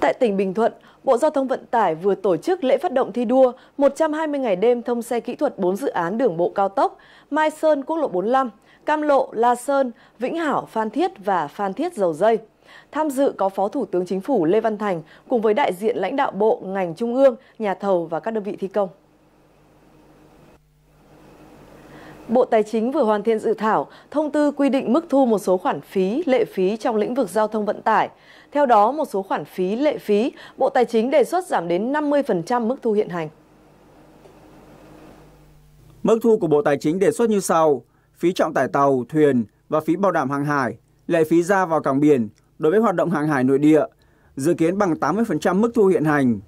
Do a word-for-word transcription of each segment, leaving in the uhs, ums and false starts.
Tại tỉnh Bình Thuận, Bộ Giao thông Vận tải vừa tổ chức lễ phát động thi đua một trăm hai mươi ngày đêm thông xe kỹ thuật bốn dự án đường bộ cao tốc Mai Sơn quốc lộ bốn mươi lăm, Cam Lộ, La Sơn, Vĩnh Hảo, Phan Thiết và Phan Thiết Dầu Giây. Tham dự có Phó Thủ tướng Chính phủ Lê Văn Thành cùng với đại diện lãnh đạo bộ, ngành trung ương, nhà thầu và các đơn vị thi công. Bộ Tài chính vừa hoàn thiện dự thảo thông tư quy định mức thu một số khoản phí, lệ phí trong lĩnh vực giao thông vận tải. Theo đó, một số khoản phí, lệ phí, Bộ Tài chính đề xuất giảm đến năm mươi phần trăm mức thu hiện hành. Mức thu của Bộ Tài chính đề xuất như sau: phí trọng tải tàu, thuyền và phí bảo đảm hàng hải, lệ phí ra vào cảng biển đối với hoạt động hàng hải nội địa, dự kiến bằng tám mươi phần trăm mức thu hiện hành.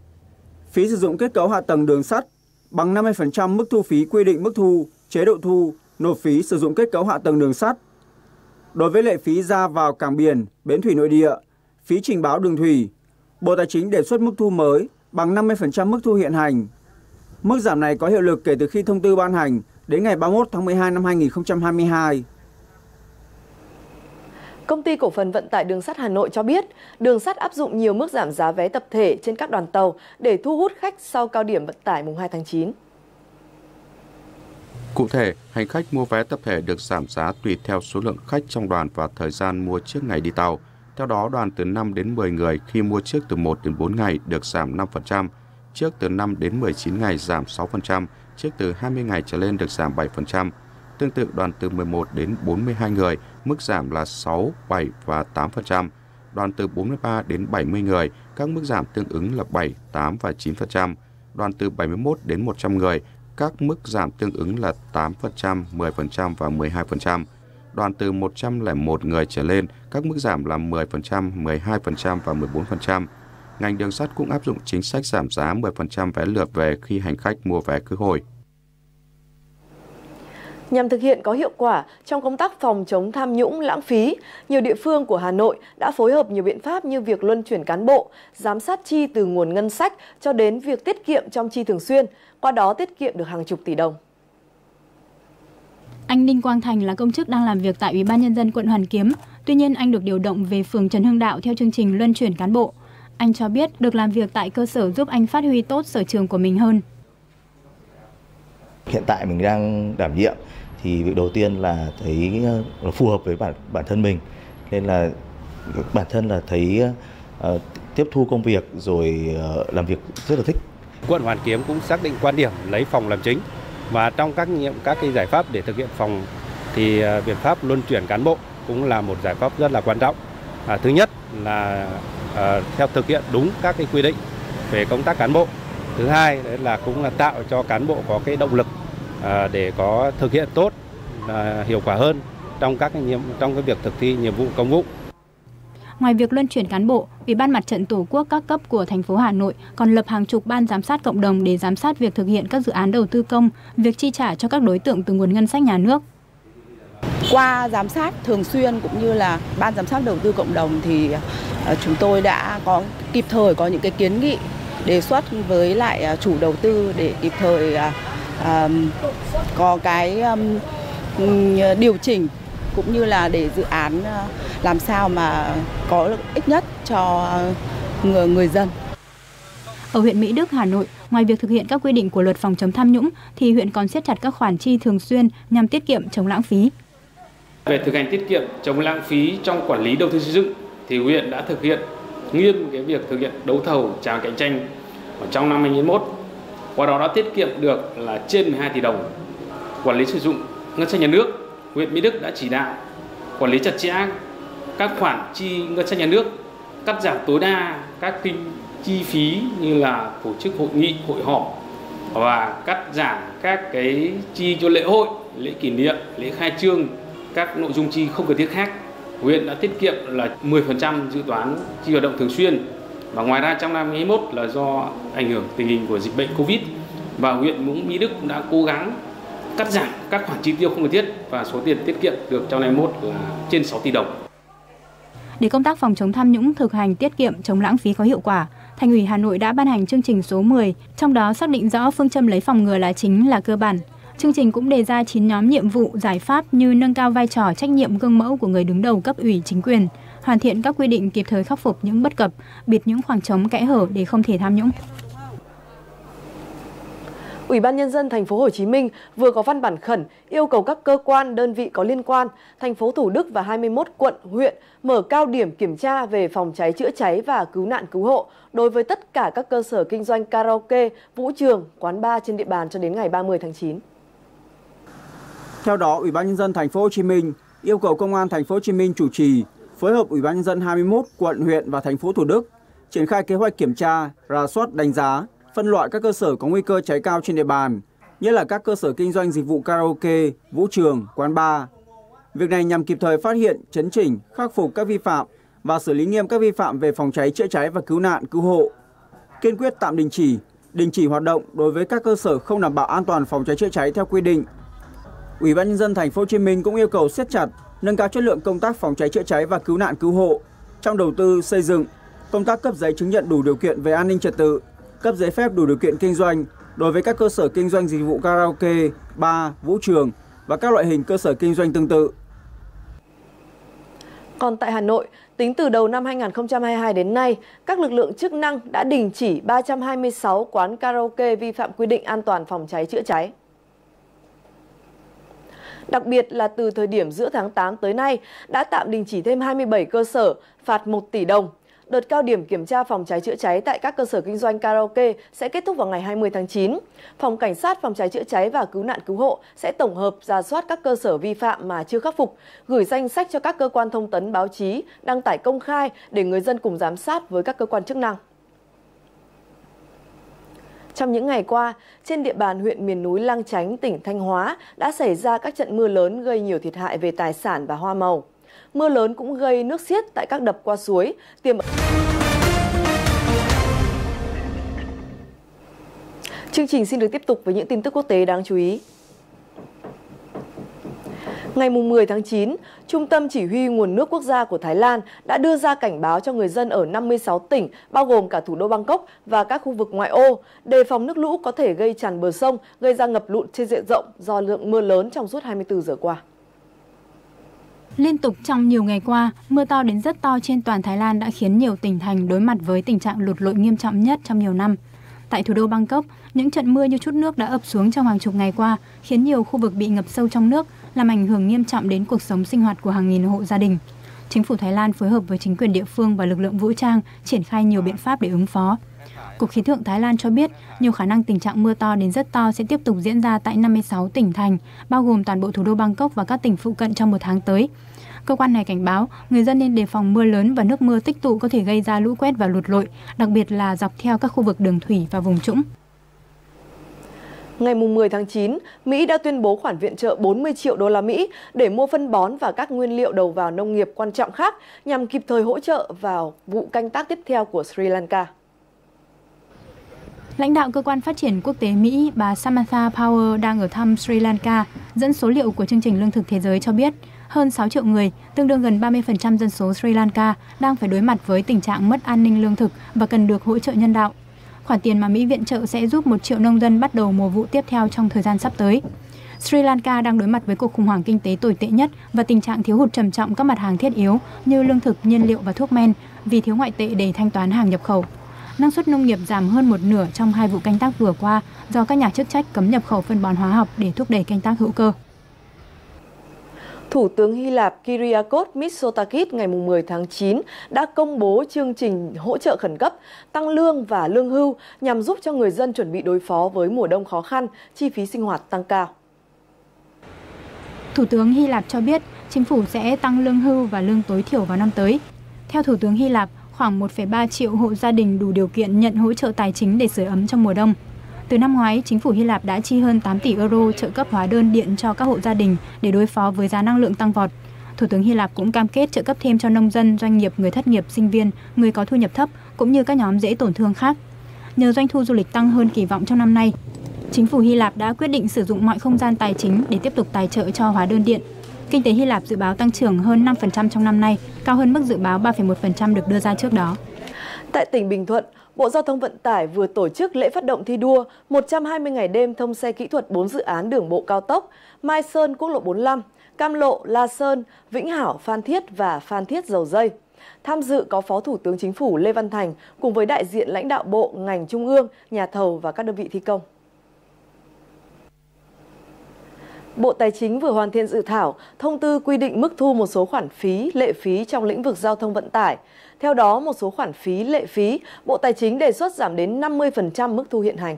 Phí sử dụng kết cấu hạ tầng đường sắt bằng năm mươi phần trăm mức thu phí quy định mức thu, chế độ thu, nộp phí sử dụng kết cấu hạ tầng đường sắt. Đối với lệ phí ra vào cảng biển, bến thủy nội địa, phí trình báo đường thủy, Bộ Tài chính đề xuất mức thu mới bằng năm mươi phần trăm mức thu hiện hành. Mức giảm này có hiệu lực kể từ khi thông tư ban hành đến ngày ba mươi mốt tháng mười hai năm hai nghìn không trăm hai mươi hai. Công ty Cổ phần Vận tải Đường sắt Hà Nội cho biết, đường sắt áp dụng nhiều mức giảm giá vé tập thể trên các đoàn tàu để thu hút khách sau cao điểm vận tải mùng hai tháng chín. Cụ thể, hành khách mua vé tập thể được giảm giá tùy theo số lượng khách trong đoàn và thời gian mua trước ngày đi tàu. Theo đó, đoàn từ năm đến mười người khi mua trước từ một đến bốn ngày được giảm năm phần trăm, trước từ năm đến mười chín ngày giảm sáu phần trăm, trước từ hai mươi ngày trở lên được giảm bảy phần trăm. Tương tự, đoàn từ mười một đến bốn mươi hai người, mức giảm là sáu, bảy và tám phần trăm. Đoàn từ bốn mươi ba đến bảy mươi người, các mức giảm tương ứng là bảy, tám và chín phần trăm. Đoàn từ bảy mươi mốt đến một trăm người, các mức giảm tương ứng là tám phần trăm, mười phần trăm và mười hai phần trăm. Đoàn từ một trăm lẻ một người trở lên, các mức giảm là mười phần trăm, mười hai phần trăm và mười bốn phần trăm. Ngành đường sắt cũng áp dụng chính sách giảm giá mười phần trăm vé lượt về khi hành khách mua vé khứ hồi. Nhằm thực hiện có hiệu quả trong công tác phòng chống tham nhũng lãng phí, nhiều địa phương của Hà Nội đã phối hợp nhiều biện pháp như việc luân chuyển cán bộ, giám sát chi từ nguồn ngân sách cho đến việc tiết kiệm trong chi thường xuyên, qua đó tiết kiệm được hàng chục tỷ đồng. Anh Ninh Quang Thành là công chức đang làm việc tại Ủy ban Nhân dân quận Hoàn Kiếm, tuy nhiên anh được điều động về phường Trần Hưng Đạo theo chương trình luân chuyển cán bộ. Anh cho biết được làm việc tại cơ sở giúp anh phát huy tốt sở trường của mình hơn. Hiện tại mình đang đảm nhiệm thì việc đầu tiên là thấy phù hợp với bản bản thân mình, nên là bản thân là thấy uh, tiếp thu công việc rồi uh, làm việc rất là thích. Quận Hoàn Kiếm cũng xác định quan điểm lấy phòng làm chính, và trong các nhiệm các cái giải pháp để thực hiện phòng thì uh, biện pháp luân chuyển cán bộ cũng là một giải pháp rất là quan trọng. Uh, thứ nhất là uh, theo thực hiện đúng các cái quy định về công tác cán bộ. Thứ hai đấy là cũng là tạo cho cán bộ có cái động lực à, để có thực hiện tốt, à, hiệu quả hơn trong các cái nhiệm trong cái việc thực thi nhiệm vụ công vụ. Ngoài việc luân chuyển cán bộ, Ủy ban Mặt trận Tổ quốc các cấp của thành phố Hà Nội còn lập hàng chục ban giám sát cộng đồng để giám sát việc thực hiện các dự án đầu tư công, việc chi trả cho các đối tượng từ nguồn ngân sách nhà nước. Qua giám sát thường xuyên cũng như là ban giám sát đầu tư cộng đồng thì chúng tôi đã có kịp thời có những cái kiến nghị, đề xuất với lại chủ đầu tư để kịp thời uh, có cái um, điều chỉnh, cũng như là để dự án làm sao mà có lợi ích nhất cho người, người dân. Ở huyện Mỹ Đức, Hà Nội, ngoài việc thực hiện các quy định của luật phòng chống tham nhũng thì huyện còn siết chặt các khoản chi thường xuyên nhằm tiết kiệm chống lãng phí. Về thực hành tiết kiệm chống lãng phí trong quản lý đầu tư xây dựng thì huyện đã thực hiện nghiêm cái việc thực hiện đấu thầu chào cạnh tranh trong năm hai nghìn không trăm hai mươi mốt, qua đó đã tiết kiệm được là trên mười hai tỷ đồng. Quản lý sử dụng ngân sách nhà nước, huyện Mỹ Đức đã chỉ đạo quản lý chặt chẽ các khoản chi ngân sách nhà nước, cắt giảm tối đa các kinh chi phí như là tổ chức hội nghị, hội họp và cắt giảm các cái chi cho lễ hội, lễ kỷ niệm, lễ khai trương, các nội dung chi không cần thiết khác. Huyện đã tiết kiệm là mười phần trăm dự toán chi hoạt động thường xuyên, và ngoài ra trong năm hai nghìn không trăm hai mươi mốt là do ảnh hưởng tình hình của dịch bệnh Covid và huyện Mỹ Đức cũng đã cố gắng cắt giảm các khoản chi tiêu không cần thiết, và số tiền tiết kiệm được trong năm hai nghìn không trăm hai mươi mốt là trên sáu tỷ đồng. Để công tác phòng chống tham nhũng, thực hành tiết kiệm chống lãng phí có hiệu quả, Thành ủy Hà Nội đã ban hành chương trình số mười, trong đó xác định rõ phương châm lấy phòng ngừa là chính là cơ bản. Chương trình cũng đề ra chín nhóm nhiệm vụ, giải pháp như nâng cao vai trò, trách nhiệm, gương mẫu của người đứng đầu cấp ủy chính quyền, hoàn thiện các quy định kịp thời khắc phục những bất cập, bịt những khoảng trống kẽ hở để không thể tham nhũng. Ủy ban Nhân dân Thành phố Hồ Chí Minh vừa có văn bản khẩn yêu cầu các cơ quan, đơn vị có liên quan, thành phố Thủ Đức và hai mươi mốt quận, huyện mở cao điểm kiểm tra về phòng cháy chữa cháy và cứu nạn cứu hộ đối với tất cả các cơ sở kinh doanh karaoke, vũ trường, quán bar trên địa bàn cho đến ngày ba mươi tháng chín. Theo đó, Ủy ban Nhân dân Thành phố Hồ Chí Minh yêu cầu Công an Thành phố Hồ Chí Minh chủ trì phối hợp Ủy ban Nhân dân hai mươi mốt quận, huyện và thành phố Thủ Đức triển khai kế hoạch kiểm tra, rà soát, đánh giá, phân loại các cơ sở có nguy cơ cháy cao trên địa bàn, nhất là các cơ sở kinh doanh dịch vụ karaoke, vũ trường, quán bar. Việc này nhằm kịp thời phát hiện, chấn chỉnh, khắc phục các vi phạm và xử lý nghiêm các vi phạm về phòng cháy, chữa cháy và cứu nạn, cứu hộ. Kiên quyết tạm đình chỉ, đình chỉ hoạt động đối với các cơ sở không đảm bảo an toàn phòng cháy, chữa cháy theo quy định. Ủy ban Nhân dân Thành phố Hồ Chí Minh cũng yêu cầu siết chặt, nâng cao chất lượng công tác phòng cháy, chữa cháy và cứu nạn, cứu hộ trong đầu tư, xây dựng, công tác cấp giấy chứng nhận đủ điều kiện về an ninh trật tự, cấp giấy phép đủ điều kiện kinh doanh đối với các cơ sở kinh doanh dịch vụ karaoke, bar, vũ trường và các loại hình cơ sở kinh doanh tương tự. Còn tại Hà Nội, tính từ đầu năm hai nghìn không trăm hai mươi hai đến nay, các lực lượng chức năng đã đình chỉ ba trăm hai mươi sáu quán karaoke vi phạm quy định an toàn phòng cháy chữa cháy. Đặc biệt là từ thời điểm giữa tháng tám tới nay, đã tạm đình chỉ thêm hai mươi bảy cơ sở, phạt một tỷ đồng. Đợt cao điểm kiểm tra phòng cháy chữa cháy tại các cơ sở kinh doanh karaoke sẽ kết thúc vào ngày hai mươi tháng chín. Phòng Cảnh sát phòng cháy chữa cháy và cứu nạn cứu hộ sẽ tổng hợp rà soát các cơ sở vi phạm mà chưa khắc phục, gửi danh sách cho các cơ quan thông tấn báo chí, đăng tải công khai để người dân cùng giám sát với các cơ quan chức năng. Trong những ngày qua, trên địa bàn huyện miền núi Lang Chánh, tỉnh Thanh Hóa đã xảy ra các trận mưa lớn gây nhiều thiệt hại về tài sản và hoa màu. Mưa lớn cũng gây nước xiết tại các đập qua suối, tiềm... Chương trình xin được tiếp tục với những tin tức quốc tế đáng chú ý. Ngày mười tháng chín, Trung tâm Chỉ huy Nguồn nước Quốc gia của Thái Lan đã đưa ra cảnh báo cho người dân ở năm mươi sáu tỉnh, bao gồm cả thủ đô Bangkok và các khu vực ngoại ô, đề phòng nước lũ có thể gây tràn bờ sông, gây ra ngập lụt trên diện rộng do lượng mưa lớn trong suốt hai mươi tư giờ qua. Liên tục trong nhiều ngày qua, mưa to đến rất to trên toàn Thái Lan đã khiến nhiều tỉnh thành đối mặt với tình trạng lụt lội nghiêm trọng nhất trong nhiều năm. Tại thủ đô Bangkok, những trận mưa như trút nước đã ập xuống trong hàng chục ngày qua, khiến nhiều khu vực bị ngập sâu trong nước, làm ảnh hưởng nghiêm trọng đến cuộc sống sinh hoạt của hàng nghìn hộ gia đình. Chính phủ Thái Lan phối hợp với chính quyền địa phương và lực lượng vũ trang triển khai nhiều biện pháp để ứng phó. Cục Khí tượng Thái Lan cho biết, nhiều khả năng tình trạng mưa to đến rất to sẽ tiếp tục diễn ra tại năm mươi sáu tỉnh thành, bao gồm toàn bộ thủ đô Bangkok và các tỉnh phụ cận trong một tháng tới. Cơ quan này cảnh báo, người dân nên đề phòng mưa lớn và nước mưa tích tụ có thể gây ra lũ quét và lụt lội, đặc biệt là dọc theo các khu vực đường thủy và vùng trũng. Ngày mười tháng chín, Mỹ đã tuyên bố khoản viện trợ bốn mươi triệu đô la Mỹ để mua phân bón và các nguyên liệu đầu vào nông nghiệp quan trọng khác nhằm kịp thời hỗ trợ vào vụ canh tác tiếp theo của Sri Lanka. Lãnh đạo Cơ quan Phát triển Quốc tế Mỹ, bà Samantha Power đang ở thăm Sri Lanka, dẫn số liệu của Chương trình Lương thực Thế giới cho biết, hơn sáu triệu người, tương đương gần ba mươi phần trăm dân số Sri Lanka, đang phải đối mặt với tình trạng mất an ninh lương thực và cần được hỗ trợ nhân đạo. Khoản tiền mà Mỹ viện trợ sẽ giúp một triệu nông dân bắt đầu mùa vụ tiếp theo trong thời gian sắp tới. Sri Lanka đang đối mặt với cuộc khủng hoảng kinh tế tồi tệ nhất và tình trạng thiếu hụt trầm trọng các mặt hàng thiết yếu như lương thực, nhiên liệu và thuốc men vì thiếu ngoại tệ để thanh toán hàng nhập khẩu. Năng suất nông nghiệp giảm hơn một nửa trong hai vụ canh tác vừa qua do các nhà chức trách cấm nhập khẩu phân bón hóa học để thúc đẩy canh tác hữu cơ. Thủ tướng Hy Lạp Kyriakos Mitsotakis ngày mười tháng chín đã công bố chương trình hỗ trợ khẩn cấp, tăng lương và lương hưu nhằm giúp cho người dân chuẩn bị đối phó với mùa đông khó khăn, chi phí sinh hoạt tăng cao. Thủ tướng Hy Lạp cho biết chính phủ sẽ tăng lương hưu và lương tối thiểu vào năm tới. Theo Thủ tướng Hy Lạp, khoảng một phẩy ba triệu hộ gia đình đủ điều kiện nhận hỗ trợ tài chính để sưởi ấm trong mùa đông. Từ năm ngoái, chính phủ Hy Lạp đã chi hơn tám tỷ euro trợ cấp hóa đơn điện cho các hộ gia đình để đối phó với giá năng lượng tăng vọt. Thủ tướng Hy Lạp cũng cam kết trợ cấp thêm cho nông dân, doanh nghiệp, người thất nghiệp, sinh viên, người có thu nhập thấp, cũng như các nhóm dễ tổn thương khác. Nhờ doanh thu du lịch tăng hơn kỳ vọng trong năm nay, chính phủ Hy Lạp đã quyết định sử dụng mọi không gian tài chính để tiếp tục tài trợ cho hóa đơn điện. Kinh tế Hy Lạp dự báo tăng trưởng hơn năm phần trăm trong năm nay, cao hơn mức dự báo ba phẩy một phần trăm được đưa ra trước đó. Tại tỉnh Bình Thuận, Bộ Giao thông Vận tải vừa tổ chức lễ phát động thi đua một trăm hai mươi ngày đêm thông xe kỹ thuật bốn dự án đường bộ cao tốc Mai Sơn, quốc lộ bốn mươi lăm, Cam Lộ, La Sơn, Vĩnh Hảo, Phan Thiết và Phan Thiết Dầu Giây. Tham dự có Phó Thủ tướng Chính phủ Lê Văn Thành cùng với đại diện lãnh đạo bộ, ngành trung ương, nhà thầu và các đơn vị thi công. Bộ Tài chính vừa hoàn thiện dự thảo thông tư quy định mức thu một số khoản phí, lệ phí trong lĩnh vực giao thông vận tải. Theo đó, một số khoản phí, lệ phí, Bộ Tài chính đề xuất giảm đến năm mươi phần trăm mức thu hiện hành.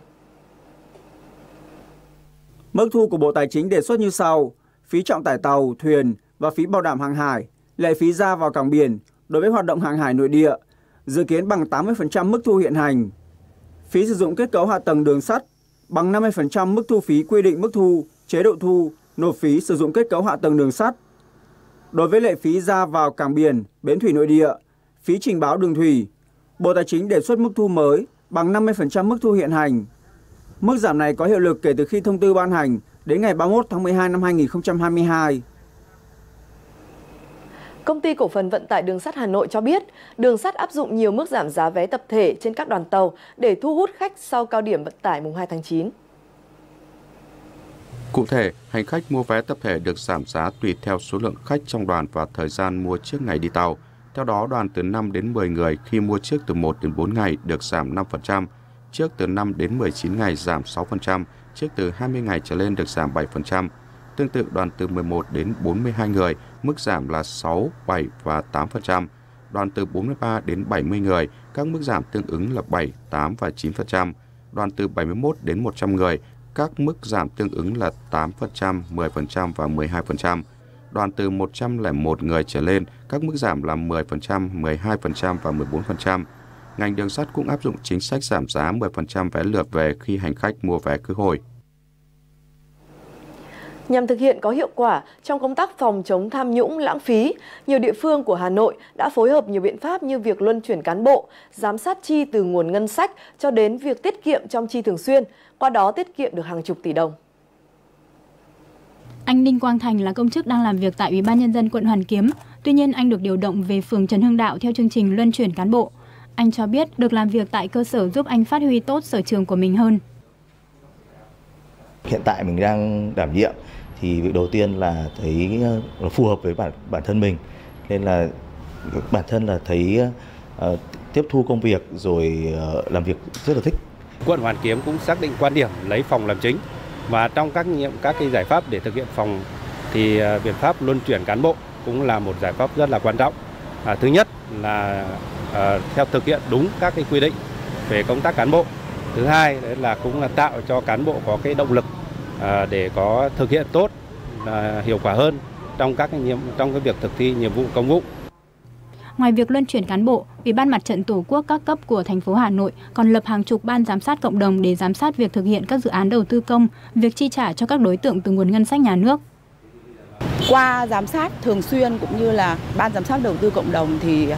Mức thu của Bộ Tài chính đề xuất như sau: phí trọng tải tàu, thuyền và phí bảo đảm hàng hải, lệ phí ra vào cảng biển đối với hoạt động hàng hải nội địa, dự kiến bằng tám mươi phần trăm mức thu hiện hành. Phí sử dụng kết cấu hạ tầng đường sắt bằng năm mươi phần trăm mức thu phí quy định mức thu, chế độ thu, nộp phí sử dụng kết cấu hạ tầng đường sắt. Đối với lệ phí ra vào cảng biển, bến thủy nội địa, phí trình báo đường thủy, Bộ Tài chính đề xuất mức thu mới bằng năm mươi phần trăm mức thu hiện hành. Mức giảm này có hiệu lực kể từ khi thông tư ban hành đến ngày ba mươi mốt tháng mười hai năm hai nghìn không trăm hai mươi hai. Công ty Cổ phần Vận tải Đường sắt Hà Nội cho biết, đường sắt áp dụng nhiều mức giảm giá vé tập thể trên các đoàn tàu để thu hút khách sau cao điểm vận tải mùng hai tháng chín. Cụ thể, hành khách mua vé tập thể được giảm giá tùy theo số lượng khách trong đoàn và thời gian mua trước ngày đi tàu. Theo đó, đoàn từ năm đến mười người khi mua trước từ một đến bốn ngày được giảm năm phần trăm, trước từ năm đến mười chín ngày giảm sáu phần trăm, trước từ hai mươi ngày trở lên được giảm bảy phần trăm. Tương tự, đoàn từ mười một đến bốn mươi hai người, mức giảm là sáu, bảy và tám phần trăm. Đoàn từ bốn mươi ba đến bảy mươi người, các mức giảm tương ứng là bảy, tám và chín phần trăm. Đoàn từ bảy mươi mốt đến một trăm người, các mức giảm tương ứng là tám phần trăm, mười phần trăm và mười hai phần trăm. Đoàn từ một trăm lẻ một người trở lên, các mức giảm là mười phần trăm, mười hai phần trăm và mười bốn phần trăm. Ngành đường sắt cũng áp dụng chính sách giảm giá mười phần trăm vé lượt về khi hành khách mua vé khứ hồi. Nhằm thực hiện có hiệu quả trong công tác phòng chống tham nhũng lãng phí, nhiều địa phương của Hà Nội đã phối hợp nhiều biện pháp như việc luân chuyển cán bộ, giám sát chi từ nguồn ngân sách cho đến việc tiết kiệm trong chi thường xuyên, qua đó tiết kiệm được hàng chục tỷ đồng. Anh Ninh Quang Thành là công chức đang làm việc tại Ủy ban Nhân dân quận Hoàn Kiếm, tuy nhiên anh được điều động về phường Trần Hưng Đạo theo chương trình luân chuyển cán bộ. Anh cho biết được làm việc tại cơ sở giúp anh phát huy tốt sở trường của mình hơn. Hiện tại mình đang đảm nhiệm thì việc đầu tiên là thấy phù hợp với bản bản thân mình, nên là bản thân là thấy uh, tiếp thu công việc rồi uh, làm việc rất là thích. Quận Hoàn Kiếm cũng xác định quan điểm lấy phòng làm chính, và trong các nhiệm các cái giải pháp để thực hiện phòng thì uh, biện pháp luân chuyển cán bộ cũng là một giải pháp rất là quan trọng. À, thứ nhất là à, theo thực hiện đúng các cái quy định về công tác cán bộ. Thứ hai đấy là cũng là tạo cho cán bộ có cái động lực à, để có thực hiện tốt, à, hiệu quả hơn trong các cái nhiệm trong cái việc thực thi nhiệm vụ công vụ. Ngoài việc luân chuyển cán bộ, Ủy ban Mặt trận Tổ quốc các cấp của thành phố Hà Nội còn lập hàng chục ban giám sát cộng đồng để giám sát việc thực hiện các dự án đầu tư công, việc chi trả cho các đối tượng từ nguồn ngân sách nhà nước. Qua giám sát thường xuyên cũng như là ban giám sát đầu tư cộng đồng thì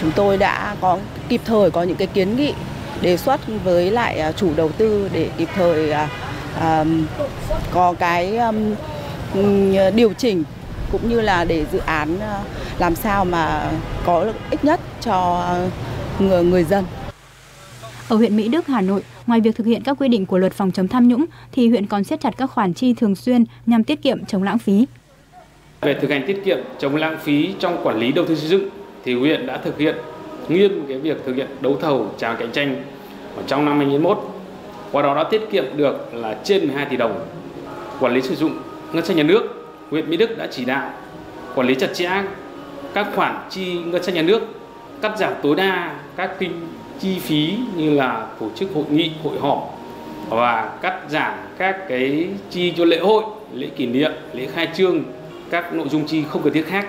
chúng tôi đã có kịp thời có những cái kiến nghị đề xuất với lại chủ đầu tư để kịp thời um, có cái um, điều chỉnh cũng như là để dự án làm sao mà có lợi ích nhất cho người, người dân. Ở huyện Mỹ Đức, Hà Nội, ngoài việc thực hiện các quy định của luật phòng chống tham nhũng thì huyện còn siết chặt các khoản chi thường xuyên nhằm tiết kiệm chống lãng phí. Về thực hành tiết kiệm chống lãng phí trong quản lý đầu tư xây dựng thì huyện đã thực hiện nghiêm cái việc thực hiện đấu thầu chào cạnh tranh trong năm hai nghìn không trăm hai mươi mốt, qua đó đã tiết kiệm được là trên mười hai tỷ đồng. Quản lý sử dụng ngân sách nhà nước, huyện Mỹ Đức đã chỉ đạo quản lý chặt chẽ các khoản chi ngân sách nhà nước, cắt giảm tối đa các kinh chi phí như là tổ chức hội nghị, hội họp và cắt giảm các cái chi cho lễ hội, lễ kỷ niệm, lễ khai trương, các nội dung chi không cần thiết khác.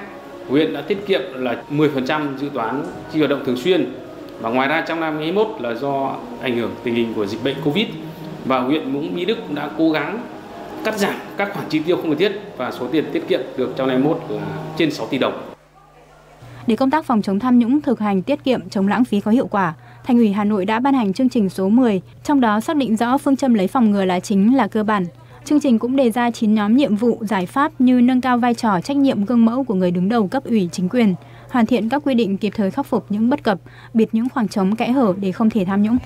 Huyện đã tiết kiệm là mười phần trăm dự toán chi hoạt động thường xuyên. Và ngoài ra trong năm hai nghìn không trăm hai mươi mốt là do ảnh hưởng tình hình của dịch bệnh Covid và huyện Mỹ Đức đã cố gắng cắt giảm các khoản chi tiêu không cần thiết và số tiền tiết kiệm được trong năm hai nghìn không trăm hai mươi mốt là trên sáu tỷ đồng. Để công tác phòng chống tham nhũng, thực hành tiết kiệm chống lãng phí có hiệu quả, Thành ủy Hà Nội đã ban hành chương trình số mười, trong đó xác định rõ phương châm lấy phòng ngừa là chính là cơ bản. Chương trình cũng đề ra chín nhóm nhiệm vụ, giải pháp như nâng cao vai trò, trách nhiệm, gương mẫu của người đứng đầu cấp ủy chính quyền, hoàn thiện các quy định, kịp thời khắc phục những bất cập, bịt những khoảng trống kẽ hở để không thể tham nhũng.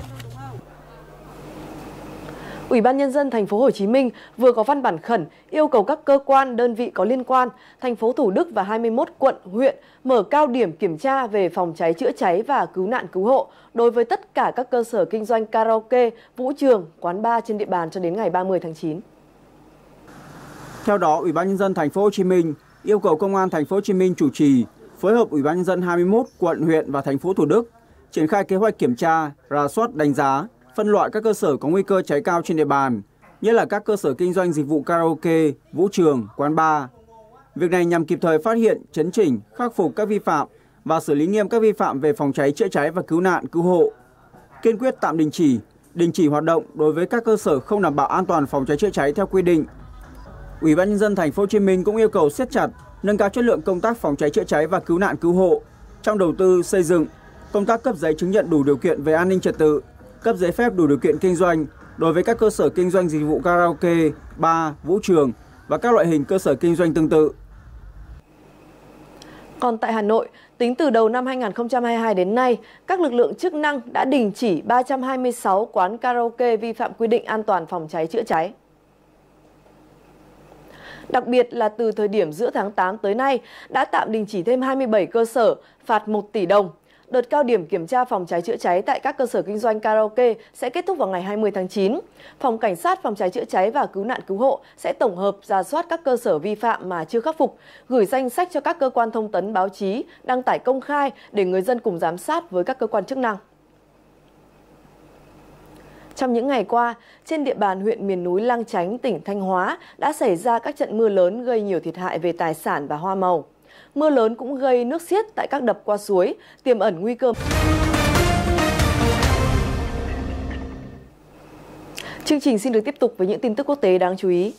Ủy ban Nhân dân Thành phố Hồ Chí Minh vừa có văn bản khẩn yêu cầu các cơ quan, đơn vị có liên quan, thành phố Thủ Đức và hai mươi mốt quận, huyện mở cao điểm kiểm tra về phòng cháy chữa cháy và cứu nạn cứu hộ đối với tất cả các cơ sở kinh doanh karaoke, vũ trường, quán bar trên địa bàn cho đến ngày ba mươi tháng chín. Theo đó, Ủy ban Nhân dân Thành phố Hồ Chí Minh yêu cầu Công an Thành phố Hồ Chí Minh chủ trì phối hợp Ủy ban Nhân dân hai mươi mốt quận, huyện và thành phố Thủ Đức triển khai kế hoạch kiểm tra, rà soát, đánh giá, phân loại các cơ sở có nguy cơ cháy cao trên địa bàn, nhất là các cơ sở kinh doanh dịch vụ karaoke, vũ trường, quán bar. Việc này nhằm kịp thời phát hiện, chấn chỉnh, khắc phục các vi phạm và xử lý nghiêm các vi phạm về phòng cháy, chữa cháy và cứu nạn, cứu hộ. Kiên quyết tạm đình chỉ, đình chỉ hoạt động đối với các cơ sở không đảm bảo an toàn phòng cháy, chữa cháy theo quy định. Ủy ban Nhân dân Thành phố Hồ Chí Minh cũng yêu cầu siết chặt, nâng cao chất lượng công tác phòng cháy, chữa cháy và cứu nạn, cứu hộ trong đầu tư, xây dựng, công tác cấp giấy chứng nhận đủ điều kiện về an ninh trật tự, cấp giấy phép đủ điều kiện kinh doanh đối với các cơ sở kinh doanh dịch vụ karaoke, bar, vũ trường và các loại hình cơ sở kinh doanh tương tự. Còn tại Hà Nội, tính từ đầu năm hai nghìn không trăm hai mươi hai đến nay, các lực lượng chức năng đã đình chỉ ba trăm hai mươi sáu quán karaoke vi phạm quy định an toàn phòng cháy chữa cháy. Đặc biệt là từ thời điểm giữa tháng tám tới nay, đã tạm đình chỉ thêm hai mươi bảy cơ sở, phạt một tỷ đồng. Đợt cao điểm kiểm tra phòng cháy chữa cháy tại các cơ sở kinh doanh karaoke sẽ kết thúc vào ngày hai mươi tháng chín. Phòng Cảnh sát phòng cháy chữa cháy và cứu nạn cứu hộ sẽ tổng hợp rà soát các cơ sở vi phạm mà chưa khắc phục, gửi danh sách cho các cơ quan thông tấn báo chí, đăng tải công khai để người dân cùng giám sát với các cơ quan chức năng. Trong những ngày qua, trên địa bàn huyện miền núi Lang Chánh, tỉnh Thanh Hóa đã xảy ra các trận mưa lớn gây nhiều thiệt hại về tài sản và hoa màu. Mưa lớn cũng gây nước xiết tại các đập qua suối, tiềm ẩn nguy cơ. Chương trình xin được tiếp tục với những tin tức quốc tế đáng chú ý.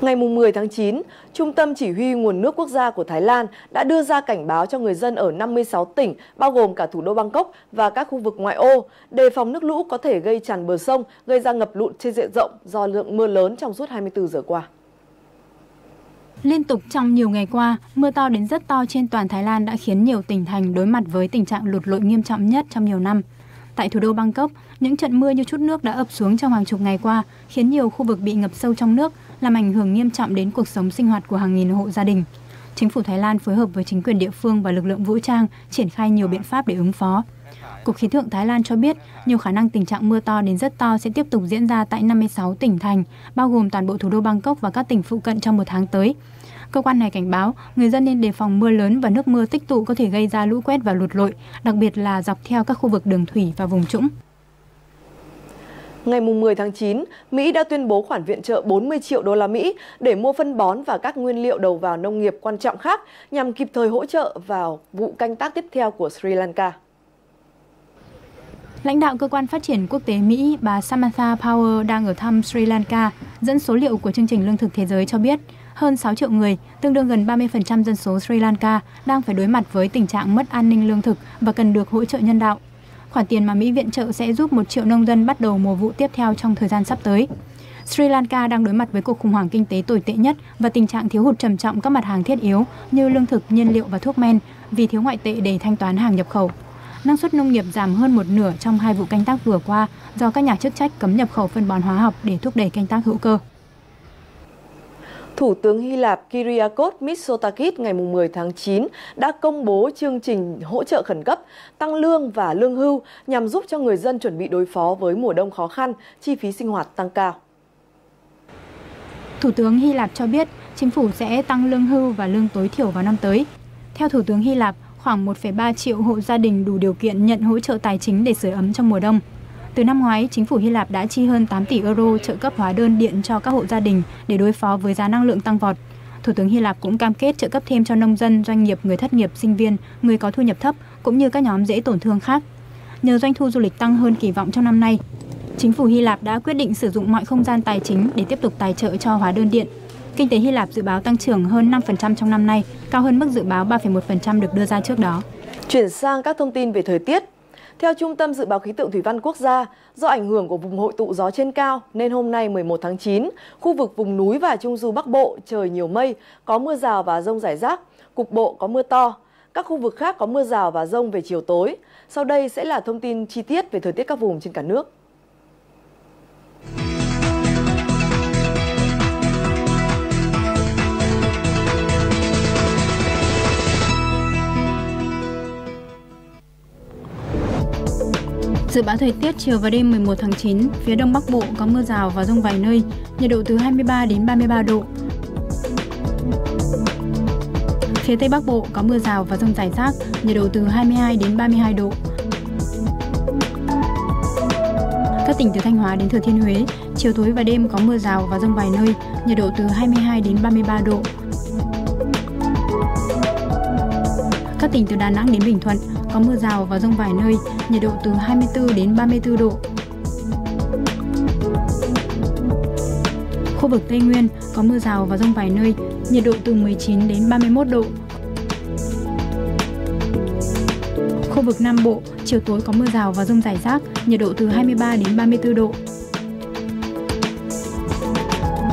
Ngày mười tháng chín, Trung tâm Chỉ huy Nguồn nước Quốc gia của Thái Lan đã đưa ra cảnh báo cho người dân ở năm mươi sáu tỉnh, bao gồm cả thủ đô Bangkok và các khu vực ngoại ô, đề phòng nước lũ có thể gây tràn bờ sông, gây ra ngập lụt trên diện rộng do lượng mưa lớn trong suốt hai mươi tư giờ qua. Liên tục trong nhiều ngày qua, mưa to đến rất to trên toàn Thái Lan đã khiến nhiều tỉnh thành đối mặt với tình trạng lụt lội nghiêm trọng nhất trong nhiều năm. Tại thủ đô Bangkok, những trận mưa như trút nước đã ập xuống trong hàng chục ngày qua, khiến nhiều khu vực bị ngập sâu trong nước, làm ảnh hưởng nghiêm trọng đến cuộc sống sinh hoạt của hàng nghìn hộ gia đình. Chính phủ Thái Lan phối hợp với chính quyền địa phương và lực lượng vũ trang triển khai nhiều biện pháp để ứng phó. Cục Khí tượng Thái Lan cho biết, nhiều khả năng tình trạng mưa to đến rất to sẽ tiếp tục diễn ra tại năm mươi sáu tỉnh thành, bao gồm toàn bộ thủ đô Bangkok và các tỉnh phụ cận trong một tháng tới. Cơ quan này cảnh báo, người dân nên đề phòng mưa lớn và nước mưa tích tụ có thể gây ra lũ quét và lụt lội, đặc biệt là dọc theo các khu vực đường thủy và vùng trũng. Ngày mười tháng chín, Mỹ đã tuyên bố khoản viện trợ bốn mươi triệu đô la Mỹ để mua phân bón và các nguyên liệu đầu vào nông nghiệp quan trọng khác nhằm kịp thời hỗ trợ vào vụ canh tác tiếp theo của Sri Lanka. Lãnh đạo Cơ quan Phát triển Quốc tế Mỹ, bà Samantha Power đang ở thăm Sri Lanka, dẫn số liệu của Chương trình Lương thực Thế giới cho biết, hơn sáu triệu người, tương đương gần ba mươi phần trăm dân số Sri Lanka, đang phải đối mặt với tình trạng mất an ninh lương thực và cần được hỗ trợ nhân đạo. Khoản tiền mà Mỹ viện trợ sẽ giúp một triệu nông dân bắt đầu mùa vụ tiếp theo trong thời gian sắp tới. Sri Lanka đang đối mặt với cuộc khủng hoảng kinh tế tồi tệ nhất và tình trạng thiếu hụt trầm trọng các mặt hàng thiết yếu như lương thực, nhiên liệu và thuốc men vì thiếu ngoại tệ để thanh toán hàng nhập khẩu. Năng suất nông nghiệp giảm hơn một nửa trong hai vụ canh tác vừa qua do các nhà chức trách cấm nhập khẩu phân bón hóa học để thúc đẩy canh tác hữu cơ. Thủ tướng Hy Lạp Kyriakos Mitsotakis ngày mười tháng chín đã công bố chương trình hỗ trợ khẩn cấp, tăng lương và lương hưu nhằm giúp cho người dân chuẩn bị đối phó với mùa đông khó khăn, chi phí sinh hoạt tăng cao. Thủ tướng Hy Lạp cho biết chính phủ sẽ tăng lương hưu và lương tối thiểu vào năm tới. Theo Thủ tướng Hy Lạp, khoảng một phẩy ba triệu hộ gia đình đủ điều kiện nhận hỗ trợ tài chính để sưởi ấm trong mùa đông. Từ năm ngoái, chính phủ Hy Lạp đã chi hơn tám tỷ euro trợ cấp hóa đơn điện cho các hộ gia đình để đối phó với giá năng lượng tăng vọt. Thủ tướng Hy Lạp cũng cam kết trợ cấp thêm cho nông dân, doanh nghiệp, người thất nghiệp, sinh viên, người có thu nhập thấp, cũng như các nhóm dễ tổn thương khác. Nhờ doanh thu du lịch tăng hơn kỳ vọng trong năm nay, chính phủ Hy Lạp đã quyết định sử dụng mọi không gian tài chính để tiếp tục tài trợ cho hóa đơn điện. Kinh tế Hy Lạp dự báo tăng trưởng hơn năm phần trăm trong năm nay, cao hơn mức dự báo ba phẩy một phần trăm được đưa ra trước đó. Chuyển sang các thông tin về thời tiết. Theo Trung tâm Dự báo Khí tượng Thủy văn Quốc gia, do ảnh hưởng của vùng hội tụ gió trên cao nên hôm nay mười một tháng chín, khu vực vùng núi và Trung du Bắc Bộ trời nhiều mây, có mưa rào và dông rải rác, cục bộ có mưa to. Các khu vực khác có mưa rào và dông về chiều tối. Sau đây sẽ là thông tin chi tiết về thời tiết các vùng trên cả nước. Dự báo thời tiết chiều và đêm mười một tháng chín, phía Đông Bắc Bộ có mưa rào và dông vài nơi, nhiệt độ từ hai mươi ba đến ba mươi ba độ. Phía Tây Bắc Bộ có mưa rào và dông rải rác, nhiệt độ từ hai mươi hai đến ba mươi hai độ. Các tỉnh từ Thanh Hóa đến Thừa Thiên Huế, chiều tối và đêm có mưa rào và dông vài nơi, nhiệt độ từ hai mươi hai đến ba mươi ba độ. Các tỉnh từ Đà Nẵng đến Bình Thuận có mưa rào và dông vài nơi, nhiệt độ từ hai mươi tư đến ba mươi tư độ. Khu vực Tây Nguyên có mưa rào và dông vài nơi, nhiệt độ từ mười chín đến ba mươi mốt độ. Khu vực Nam Bộ, chiều tối có mưa rào và dông rải rác, nhiệt độ từ hai mươi ba đến ba mươi tư độ.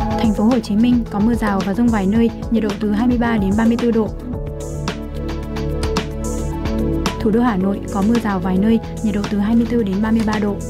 Thành phố Hồ Chí Minh có mưa rào và dông vài nơi, nhiệt độ từ hai mươi ba đến ba mươi tư độ. Thủ đô Hà Nội có mưa rào vài nơi, nhiệt độ từ hai mươi tư đến ba mươi ba độ.